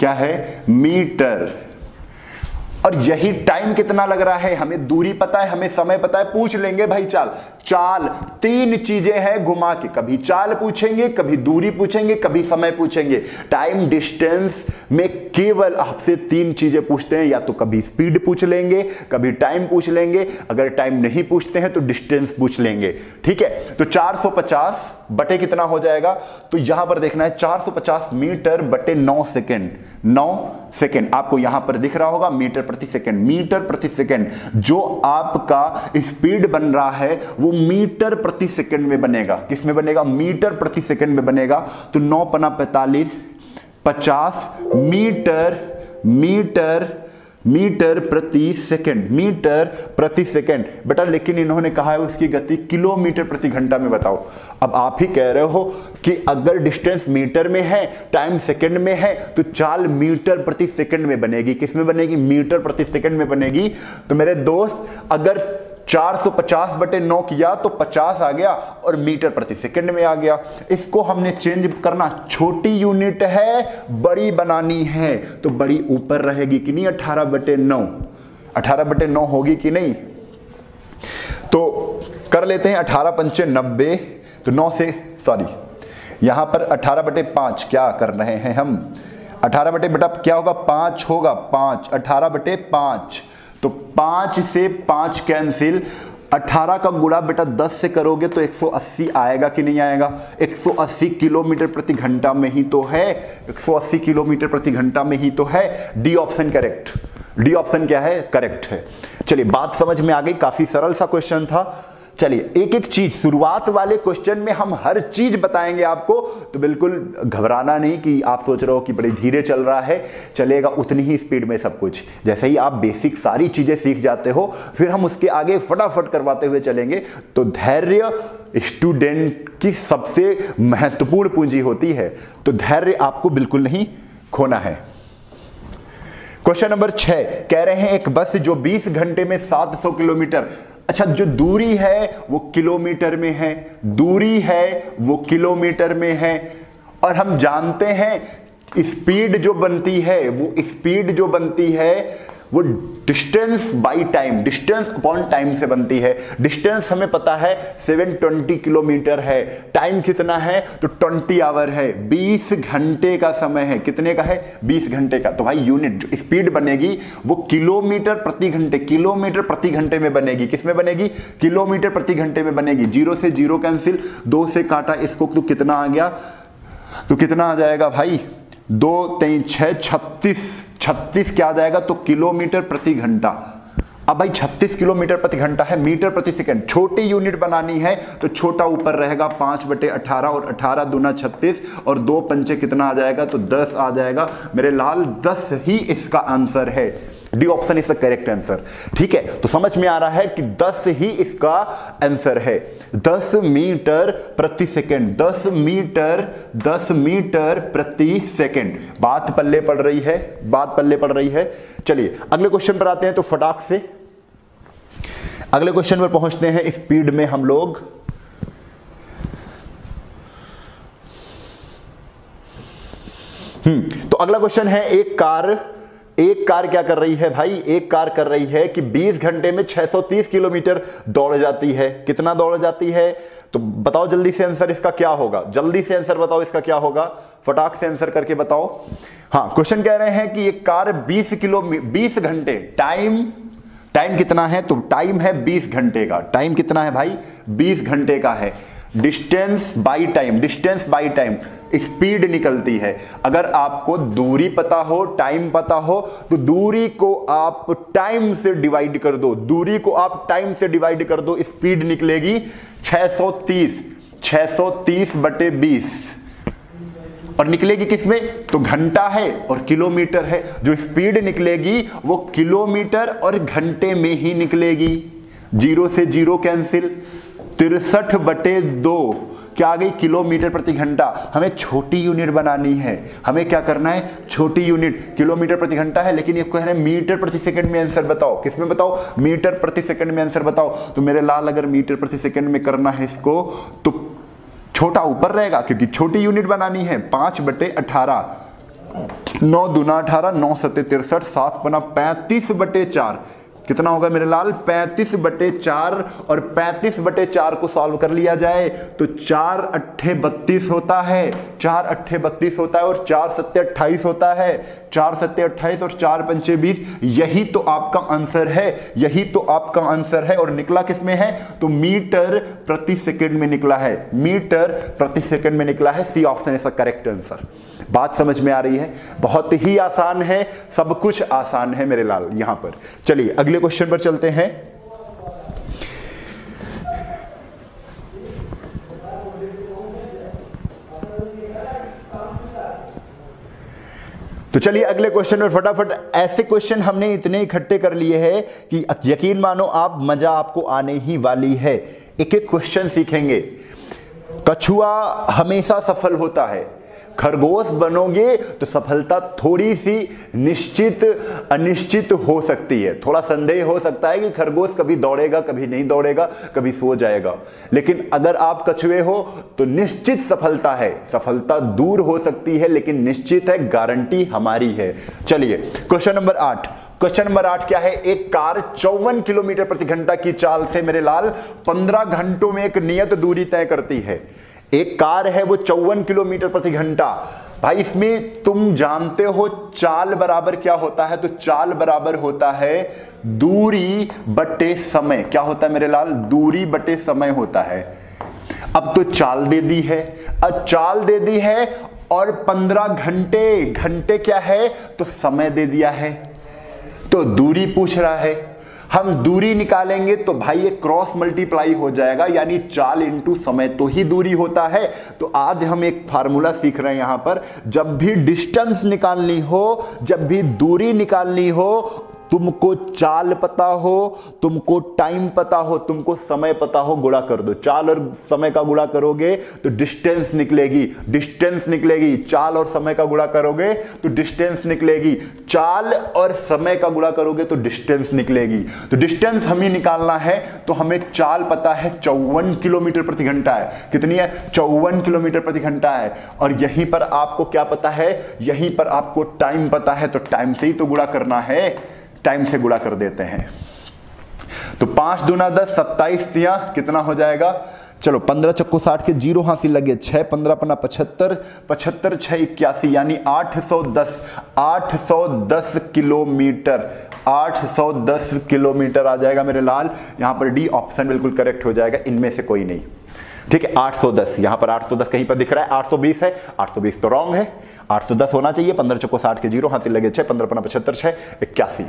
क्या है मीटर, और यही टाइम कितना लग रहा है, हमें दूरी पता है, हमें समय पता है। पूछ लेंगे भाई चाल, चाल 3 चीजें हैं घुमा के, कभी चाल पूछेंगे, कभी दूरी पूछेंगे, कभी समय पूछेंगे। टाइम डिस्टेंस में केवल आपसे 3 चीजें पूछते हैं, या तो कभी स्पीड पूछ लेंगे, कभी टाइम पूछ लेंगे, अगर टाइम नहीं पूछते हैं तो डिस्टेंस पूछ लेंगे। ठीक है, तो 450 बटे कितना हो जाएगा, तो यहां पर देखना है 450 मीटर बटे 9 सेकेंड। आपको यहां पर दिख रहा होगा मीटर प्रति सेकेंड। जो आपका स्पीड बन रहा है वो मीटर प्रति सेकेंड में बनेगा। किस में बनेगा? मीटर प्रति सेकेंड में बनेगा। तो 9×45 50 मीटर प्रति सेकंड। बेटा लेकिन इन्होंने कहा है उसकी गति किलोमीटर प्रति घंटा में बताओ। अब आप ही कह रहे हो कि अगर डिस्टेंस मीटर में है, टाइम सेकंड में है, तो चाल मीटर प्रति सेकंड में बनेगी। किस में बनेगी? मीटर प्रति सेकंड में बनेगी। तो मेरे दोस्त अगर 450 बटे 9 किया तो 50 आ गया और मीटर प्रति सेकंड में आ गया। इसको हमने चेंज करना, छोटी यूनिट है बड़ी बनानी है, तो बड़ी ऊपर रहेगी कि नहीं? 18/9 होगी कि नहीं? तो कर लेते हैं 18×5 90, तो 9 से सॉरी यहां पर 18/5 क्या कर रहे हैं हम? 18 बटे बेटा क्या होगा? 5 होगा। 18/5 तो 5 से 5 कैंसिल, 18 का गुणा बेटा 10 से करोगे तो 180 आएगा कि नहीं आएगा? 180 किलोमीटर प्रति घंटा में ही तो है, 180 किलोमीटर प्रति घंटा में ही तो है। D option correct. D option क्या है? करेक्ट है। चलिए बात समझ में आ गई, काफी सरल सा क्वेश्चन था। चलिए एक एक चीज, शुरुआत वाले क्वेश्चन में हम हर चीज बताएंगे आपको, तो बिल्कुल घबराना नहीं कि आप सोच रहे हो कि बड़े धीरे चल रहा है। चलेगा उतनी ही स्पीड में सब कुछ। जैसे ही आप बेसिक सारी चीजें सीख जाते हो फिर हम उसके आगे फटाफट करवाते हुए चलेंगे। तो धैर्य स्टूडेंट की सबसे महत्वपूर्ण पूंजी होती है, तो धैर्य आपको बिल्कुल नहीं खोना है। क्वेश्चन नंबर 6 कह रहे हैं एक बस जो 20 घंटे में 700 किलोमीटर, अच्छा जो दूरी है वो किलोमीटर में है, दूरी है वो किलोमीटर में है, और हम जानते हैं स्पीड जो बनती है वो distance by time, distance upon time से बनती है। डिस्टेंस हमें पता है 720 किलोमीटर है, टाइम कितना है तो 20 आवर है, 20 घंटे का समय है। कितने का है? 20 घंटे का। तो भाई यूनिट जो स्पीड बनेगी वो किलोमीटर प्रति घंटे में बनेगी। किसमें बनेगी? किलोमीटर प्रति घंटे में बनेगी। 0 से 0 कैंसिल, 2 से काटा इसको, तो कितना आ गया? तो कितना आ जाएगा भाई? 2 3 6 36 क्या आ जाएगा? तो किलोमीटर प्रति घंटा। अब भाई 36 किलोमीटर प्रति घंटा है, मीटर प्रति सेकंड। छोटी यूनिट बनानी है तो छोटा ऊपर रहेगा, 5/18 और 18×2 36 और 2×5 कितना आ जाएगा? तो 10 आ जाएगा। मेरे लाल 10 ही इसका आंसर है। D option is the correct answer. ठीक है, तो समझ में आ रहा है कि 10 ही इसका आंसर है। 10 मीटर प्रति सेकंड, 10 मीटर प्रति सेकंड। बात पल्ले पड़ रही है। चलिए अगले क्वेश्चन पर आते हैं। तो फटाक से अगले क्वेश्चन पर पहुंचते हैं स्पीड में हम लोग। तो अगला क्वेश्चन है एक कार क्या कर रही है भाई? एक कार कर रही है कि 20 घंटे में 630 किलोमीटर दौड़ जाती है। कितना दौड़ जाती है? तो बताओ जल्दी से आंसर इसका क्या होगा। फटाक से आंसर करके बताओ। हाँ, क्वेश्चन कह रहे हैं कि एक कार 20 घंटे, टाइम कितना है? तो टाइम है 20 घंटे का। टाइम कितना है भाई? 20 घंटे का है। डिस्टेंस बाय टाइम स्पीड निकलती है। अगर आपको दूरी पता हो, टाइम पता हो, तो दूरी को आप टाइम से डिवाइड कर दो। स्पीड निकलेगी 630 बटे 20, और निकलेगी किसमें? तो घंटा है और किलोमीटर है। जो स्पीड निकलेगी वो किलोमीटर और घंटे में ही निकलेगी। 0 से 0 कैंसिल, 63/2 क्या आ गई? किलोमीटर प्रति घंटा। हमें छोटी यूनिट बनानी है, हमें क्या करना है? छोटी यूनिट। किलोमीटर प्रति घंटा है, लेकिन ये कह रहे हैं मीटर प्रति सेकंड में आंसर बताओ। किसमें बताओ? मीटर प्रति सेकंड में आंसर बताओ। तो मेरे लाल अगर मीटर प्रति सेकंड में करना है इसको, तो छोटा ऊपर रहेगा क्योंकि छोटी यूनिट बनानी है। 5/18 9×2 18 9×7 63 7×35 बटे 4 कितना होगा मेरे लाल 35/4 और 35/4 को सॉल्व कर लिया जाए तो 4 अट्ठे 32 होता है, 4 अट्ठे 32 होता है और 4 सत्ते 28 होता है, 4 सत्ते 28 और 4 पंचे 20। यही तो आपका आंसर है, यही तो आपका आंसर है। और निकला किसमें है तो मीटर प्रति सेकंड में निकला है, मीटर प्रति सेकंड में निकला है। सी ऑप्शन इसका करेक्ट आंसर। बात समझ में आ रही है? बहुत ही आसान है, सब कुछ आसान है मेरे लाल यहां पर। चलिए अगले क्वेश्चन पर चलते हैं। तो चलिए अगले क्वेश्चन में फटाफट, ऐसे क्वेश्चन हमने इतने इकट्ठे कर लिए हैं कि यकीन मानो आप मजा आपको आने ही वाली है। एक एक क्वेश्चन सीखेंगे। कछुआ हमेशा सफल होता है, खरगोश बनोगे तो सफलता थोड़ी सी निश्चित अनिश्चित हो सकती है। थोड़ा संदेह हो सकता है कि खरगोश कभी दौड़ेगा कभी नहीं दौड़ेगा, कभी सो जाएगा। लेकिन अगर आप कछुए हो तो निश्चित सफलता है, सफलता दूर हो सकती है लेकिन निश्चित है, गारंटी हमारी है। चलिए क्वेश्चन नंबर 8। क्वेश्चन नंबर 8 क्या है? एक कार 54 किलोमीटर प्रति घंटा की चाल से मेरे लाल 15 घंटों में एक नियत दूरी तय करती है। एक कार है वो 54 किलोमीटर प्रति घंटा। भाई इसमें तुम जानते हो चाल बराबर क्या होता है? तो चाल बराबर होता है दूरी बटे समय। क्या होता है मेरे लाल? दूरी बटे समय होता है। अब तो चाल दे दी है, अब चाल दे दी है और 15 घंटे, घंटे क्या है तो समय दे दिया है, तो दूरी पूछ रहा है। हम दूरी निकालेंगे तो भाई ये क्रॉस मल्टीप्लाई हो जाएगा, यानी चाल इंटू समय तो ही दूरी होता है। तो आज हम एक फार्मूला सीख रहे हैं यहाँ पर, जब भी डिस्टेंस निकालनी हो, जब भी दूरी निकालनी हो, तुमको चाल पता हो, तुमको टाइम पता हो, तुमको समय पता हो, गुणा कर दो। चाल और समय का गुणा करोगे तो डिस्टेंस निकलेगी, डिस्टेंस निकलेगी। चाल और समय का गुणा करोगे तो डिस्टेंस निकलेगी, चाल और समय का गुणा करोगे तो डिस्टेंस निकलेगी। तो डिस्टेंस हमें निकालना है तो हमें चाल पता है 54 किलोमीटर प्रति घंटा है। कितनी है? 54 किलोमीटर प्रति घंटा है। और यहीं पर आपको क्या पता है? यहीं पर आपको टाइम पता है, तो टाइम से ही तो गुणा करना है, टाइम से गुणा कर देते हैं। तो 5 दूना 10 27 दिया कितना हो जाएगा? चलो 15 चक्को 60 के जीरो हासिल लगे 6, 15 पन्ना 75, 75 6 81 यानी 810 किलोमीटर, 810 किलोमीटर आ जाएगा मेरे लाल। यहाँ पर डी ऑप्शन बिल्कुल करेक्ट हो जाएगा, इनमें से कोई नहीं। ठीक है 810, यहाँ पर 810 कहीं पर दिख रहा है, 820 है, 820 तो रॉन्ग है, 810 होना चाहिए। 15 चक्को 60 के जीरो हाथ से लगे 6, 15 पन्ना 75 6 81।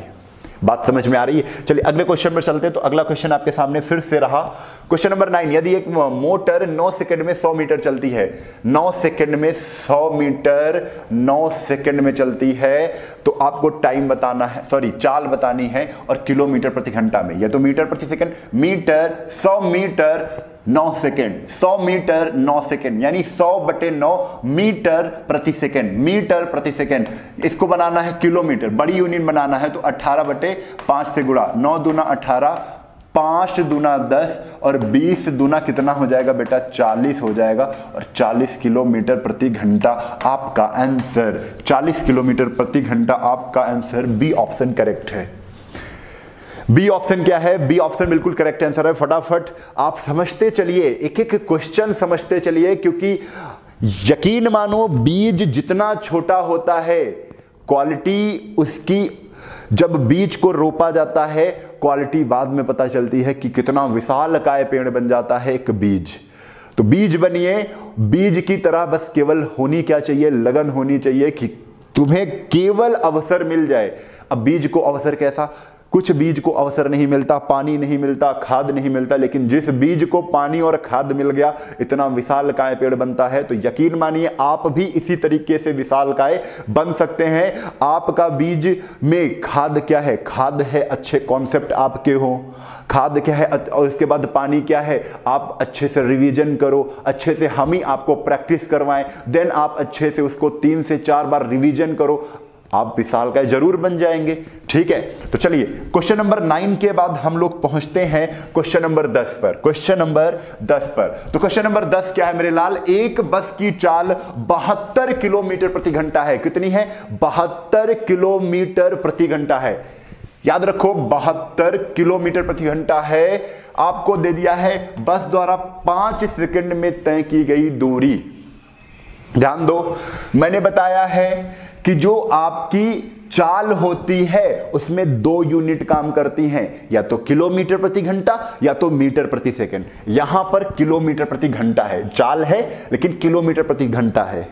बात समझ में आ रही है? चलिए अगले क्वेश्चन पर चलते हैं। तो अगला क्वेश्चन आपके सामने फिर से रहा क्वेश्चन नंबर 9। यदि एक मोटर 9 सेकंड में 100 मीटर चलती है, 9 सेकंड में 100 मीटर 9 सेकंड में चलती है, तो आपको टाइम बताना है, सॉरी चाल बतानी है और किलोमीटर प्रति घंटा में, या तो मीटर प्रति second, metre 100 metre 9 second, 100 metre 9 second यानी 100/9 मीटर प्रति सेकंड, मीटर प्रति सेकंड। इसको बनाना है किलोमीटर, बड़ी यूनिट बनाना है, तो 18/5 से गुणा, 9 दूना 18, 5 दूना 10 और 20 दूना कितना हो जाएगा बेटा? 40 हो जाएगा। और 40 किलोमीटर प्रति घंटा आपका आंसर, 40 किलोमीटर प्रति घंटा आपका आंसर। बी ऑप्शन करेक्ट है। बी ऑप्शन क्या है? बी ऑप्शन बिल्कुल करेक्ट आंसर है। फटाफट आप समझते चलिए, एक एक क्वेश्चन समझते चलिए, क्योंकि यकीन मानो बीज जितना छोटा होता है क्वालिटी उसकी, जब बीज को रोपा जाता है क्वालिटी बाद में पता चलती है कि कितना विशाल काय पेड़ बन जाता है एक बीज। तो बीज बनिए, बीज की तरह बस केवल होनी क्या चाहिए? लगन होनी चाहिए कि तुम्हें केवल अवसर मिल जाए। अब बीज को अवसर कैसा? कुछ बीज को अवसर नहीं मिलता, पानी नहीं मिलता, खाद नहीं मिलता, लेकिन जिस बीज को पानी और खाद मिल गया इतना विशाल काय पेड़ बनता है। तो यकीन मानिए आप भी इसी तरीके से विशाल काय बन सकते हैं। आपका बीज में खाद क्या है? खाद है अच्छे कॉन्सेप्ट आपके हो, खाद क्या है, और उसके बाद पानी क्या है, आप अच्छे से रिवीजन करो, अच्छे से हम ही आपको प्रैक्टिस करवाएं, देन आप अच्छे से उसको 3 से 4 बार रिवीजन करो, आप विशाल काय जरूर बन जाएंगे। ठीक है तो चलिए क्वेश्चन नंबर 9 के बाद हम लोग पहुंचते हैं क्वेश्चन नंबर 10 पर। क्वेश्चन नंबर 10 पर, तो क्वेश्चन नंबर 10 क्या है मेरे लाल? एक बस की चाल 72 किलोमीटर प्रति घंटा है। कितनी है? 72 किलोमीटर प्रति घंटा है। याद रखो 72 किलोमीटर प्रति घंटा है। आपको दे दिया है बस द्वारा 5 सेकंड में तय की गई दूरी। ध्यान दो, मैंने बताया है कि जो आपकी चाल होती है उसमें 2 यूनिट काम करती हैं, या तो किलोमीटर प्रति घंटा या तो मीटर प्रति सेकंड। यहां पर किलोमीटर प्रति घंटा है, चाल है लेकिन किलोमीटर प्रति घंटा है।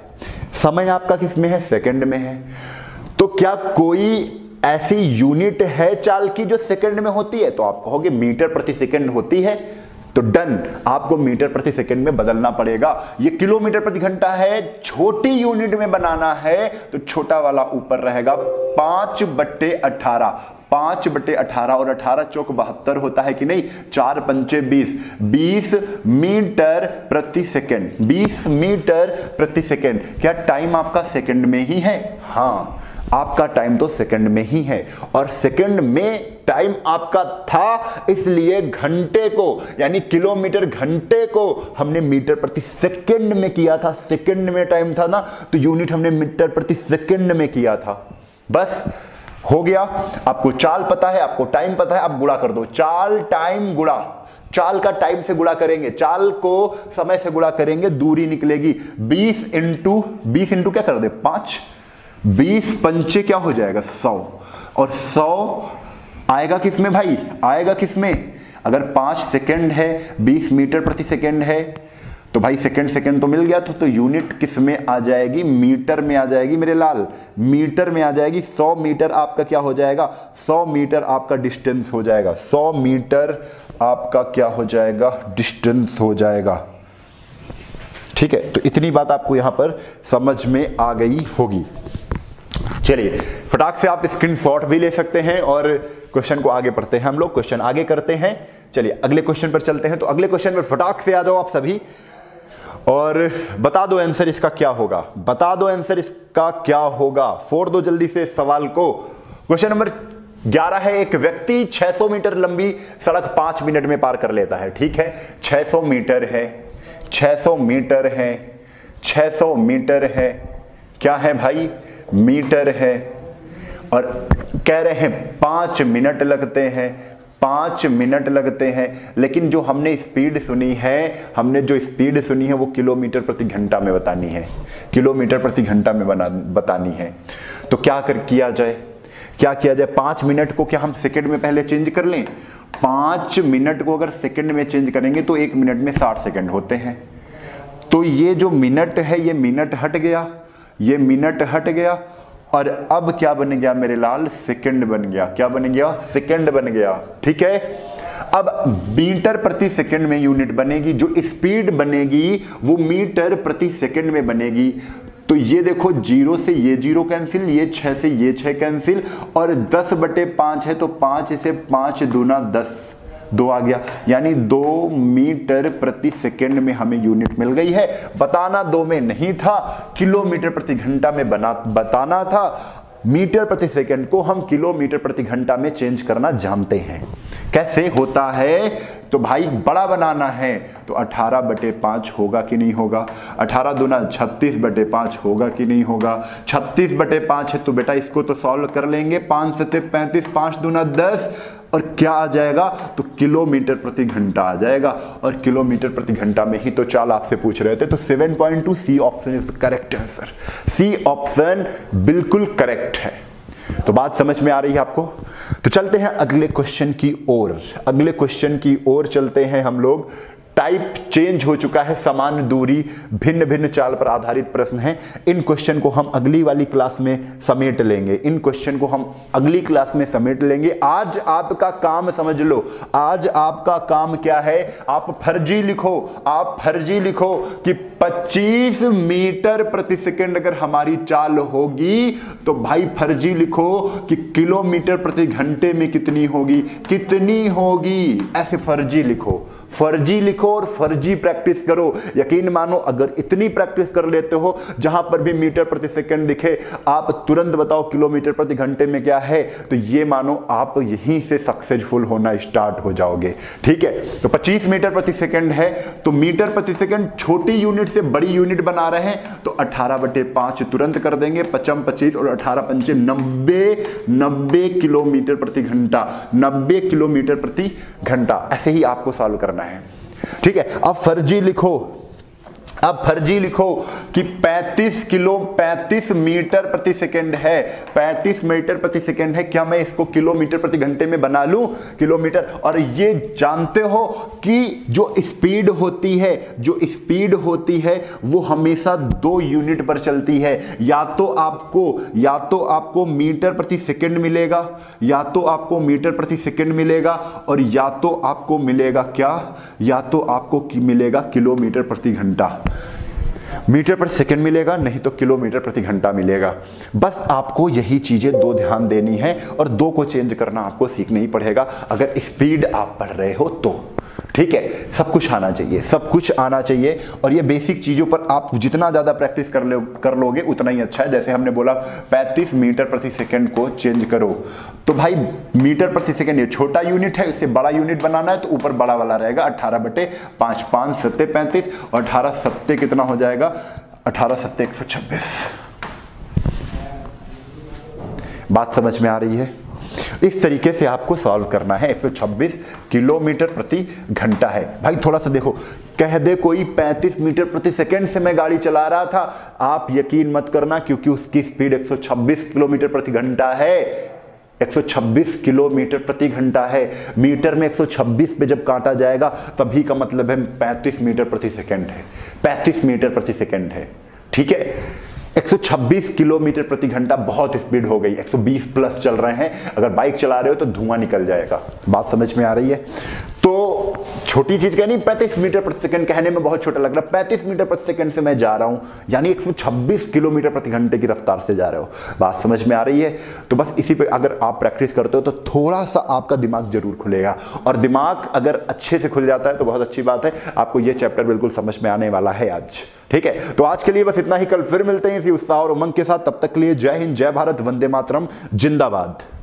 समय आपका किस में है? सेकंड में है। तो क्या कोई ऐसी यूनिट है चाल की जो सेकंड में होती है? तो आप कहोगे मीटर प्रति सेकंड होती है, तो डन, आपको मीटर प्रति सेकंड में बदलना पड़ेगा। ये किलोमीटर प्रति घंटा है, छोटी यूनिट में बनाना है तो छोटा वाला ऊपर रहेगा। 5/18, 5/18 और 18 चौक 72 होता है कि नहीं? 4 पंचे 20, 20 मीटर प्रति सेकंड। क्या टाइम आपका सेकंड में ही है? हाँ, आपका टाइम तो सेकंड में ही है, और सेकंड में टाइम आपका था, इसलिए घंटे को यानी किलोमीटर घंटे को हमने मीटर प्रति सेकंड में किया था। सेकंड में टाइम था ना, तो यूनिट हमने मीटर प्रति सेकंड में किया था। बस हो गया, आपको चाल पता है, आपको टाइम पता है, आप गुणा कर दो। चाल टाइम गुणा, चाल का टाइम से गुणा करेंगे, चाल को समय से गुणा करेंगे, दूरी निकलेगी 20 इंटू क्या कर दे 5, 20 पंचे क्या हो जाएगा 100, और 100 आएगा किसमें भाई? आएगा किसमें? अगर 5 सेकंड है, 20 मीटर प्रति सेकंड है, तो भाई सेकंड तो मिल गया, तो यूनिट किसमें आ जाएगी? मीटर में आ जाएगी मेरे लाल, मीटर में आ जाएगी। 100 मीटर आपका क्या हो जाएगा? 100 मीटर आपका डिस्टेंस हो जाएगा। 100 मीटर आपका क्या हो जाएगा? डिस्टेंस हो जाएगा। ठीक है, तो इतनी बात आपको यहां पर समझ में आ गई होगी। चलिए, फटाक से आप स्क्रीनशॉट भी ले सकते हैं और क्वेश्चन को आगे पढ़ते हैं। हम लोग क्वेश्चन आगे करते हैं। चलिए अगले क्वेश्चन पर चलते हैं। तो अगले क्वेश्चन पर फटाक से आ जाओ आप सभी और बता दो आंसर इसका क्या होगा। 4 दो जल्दी से सवाल को। क्वेश्चन नंबर 11 है, एक व्यक्ति 600 मीटर लंबी सड़क 5 मिनट में पार कर लेता है। ठीक है, 600 मीटर है। क्या है भाई? मीटर है, और कह रहे हैं 5 मिनट लगते हैं, 5 मिनट लगते हैं। लेकिन जो हमने स्पीड सुनी है, वो किलोमीटर प्रति घंटा में बतानी है, बतानी है। तो क्या किया जाए? 5 मिनट को क्या हम सेकंड में पहले चेंज कर लें? 5 मिनट को अगर सेकंड में चेंज करेंगे तो 1 मिनट में 60 सेकंड होते हैं। तो ये जो मिनट है, ये मिनट हट गया, और अब क्या बन गया मेरे लाल? सेकंड बन गया। क्या बन गया? सेकंड बन गया। ठीक है, अब मीटर प्रति सेकंड में यूनिट बनेगी, जो स्पीड बनेगी वो मीटर प्रति सेकंड में बनेगी। तो ये देखो, 0 से ये 0 कैंसिल, ये 6 से ये 6 कैंसिल, और 10/5 है तो 5 से 5 दूना 10, 2 आ गया, यानी 2 मीटर प्रति सेकंड में हमें यूनिट मिल गई है। बताना 2 में नहीं था, किलोमीटर प्रति घंटा में बताना था। मीटर प्रति सेकंड को हम किलोमीटर प्रति घंटा में चेंज करना जानते हैं, कैसे होता है। तो भाई बड़ा बनाना है तो 18/5 होगा कि नहीं होगा? 18 दूना 36/5 होगा कि नहीं होगा? 36/5 है तो बेटा इसको तो सॉल्व कर लेंगे। 5 से 35, 5 दूना 10, और क्या आ जाएगा? तो किलोमीटर प्रति घंटा आ जाएगा, और किलोमीटर प्रति घंटा में ही तो चाल आपसे पूछ रहे थे। तो 7.2 C option is correct answer. C option बिल्कुल करेक्ट है। तो बात समझ में आ रही है आपको? तो चलते हैं अगले क्वेश्चन की ओर। चलते हैं हम लोग। टाइप चेंज हो चुका है, समान दूरी, भिन्न भिन्न चाल पर आधारित प्रश्न है। इन क्वेश्चन को हम अगली वाली क्लास में समेट लेंगे। आज आपका काम समझ लो, आज आपका काम क्या है? आप फर्जी लिखो, कि 25 मीटर प्रति सेकंड अगर हमारी चाल होगी तो भाई फर्जी लिखो कि किलोमीटर प्रति घंटे में कितनी होगी, ऐसे फर्जी लिखो। फर्जी लिखो और फर्जी प्रैक्टिस करो। यकीन मानो अगर इतनी प्रैक्टिस कर लेते हो जहां पर भी मीटर प्रति सेकंड दिखे आप तुरंत बताओ किलोमीटर प्रति घंटे में क्या है, तो ये मानो आप यहीं से सक्सेसफुल होना स्टार्ट हो जाओगे। ठीक है, तो 25 मीटर प्रति सेकंड है तो मीटर प्रति सेकंड छोटी यूनिट से बड़ी यूनिट बना रहे हैं तो 18/5 तुरंत कर देंगे, 55 और 18 पंचे 90 किलोमीटर प्रति घंटा, 90 किलोमीटर प्रति घंटा। ऐसे ही आपको सॉल्व करना है। ठीक है, अब फर्जी लिखो, अब फर्जी लिखो कि 35 मीटर प्रति सेकंड है, 35 मीटर प्रति सेकंड है, क्या मैं इसको किलोमीटर प्रति घंटे में बना लूं किलोमीटर। और ये जानते हो कि जो स्पीड होती है, जो स्पीड होती है वो हमेशा 2 यूनिट पर चलती है। या तो आपको मीटर प्रति सेकंड मिलेगा, या तो आपको मीटर प्रति सेकंड मिलेगा और या तो आपको मिलेगा क्या, या तो आपको मिलेगा किलोमीटर प्रति घंटा। मीटर पर सेकंड मिलेगा नहीं तो किलोमीटर प्रति घंटा मिलेगा। बस आपको यही चीजें 2 ध्यान देनी है और 2 को चेंज करना आपको सीखना ही पड़ेगा अगर स्पीड आप पढ़ रहे हो तो। ठीक है, सब कुछ आना चाहिए, सब कुछ आना चाहिए। और ये बेसिक चीज़ों पर आप जितना ज़्यादा प्रैक्टिस कर लोगे उतना ही अच्छा है। जैसे हमने बोला 35 मीटर प्रति सेकंड को चेंज करो, तो भाई मीटर प्रति सेकंड ये छोटा यूनिट है, इससे बड़ा यूनिट बनाना है तो ऊपर बड़ा वाला रहेगा 18/5, 5 सत्ते 35 और 18 सत्ते कितना हो जाएगा, 18 सत्ते 126। बात समझ में आ रही है? इस तरीके से आपको सॉल्व करना है। 126 किलोमीटर प्रति घंटा है। भाई थोड़ा सा देखो, कह दे कोई 35 मीटर प्रति सेकंड से मैं गाड़ी चला रहा था, आप यकीन मत करना क्योंकि उसकी स्पीड 126 किलोमीटर प्रति घंटा है, 126 किलोमीटर प्रति घंटा है। मीटर में 126 पे जब काटा जाएगा तभी का मतलब है 35 मीटर प्रति सेकंड है, 35 मीटर प्रति सेकंड है। ठीक है, 126 किलोमीटर प्रति घंटा बहुत स्पीड हो गई, 120 प्लस चल रहे हैं, अगर बाइक चला रहे हो तो धुआं निकल जाएगा। बात समझ में आ रही है? तो छोटी चीज कहनी, 35 मीटर प्रति सेकंड कहने में बहुत छोटा लग रहा है, 35 मीटर प्रति सेकंड से मैं जा रहा हूं यानी 126 किलोमीटर प्रति घंटे की रफ्तार से जा रहे हो। बात समझ में आ रही है? तो बस इसी पे अगर आप प्रैक्टिस करते हो तो थोड़ा सा आपका दिमाग जरूर खुलेगा, और दिमाग अगर अच्छे से खुल जाता है तो बहुत अच्छी बात है। आपको यह चैप्टर बिल्कुल समझ में आने वाला है आज। ठीक है, तो आज के लिए बस इतना ही, कल फिर मिलते हैं इसी उत्साह और उमंग के साथ। तब तक के लिए जय हिंद, जय भारत, वंदे मातरम, जिंदाबाद।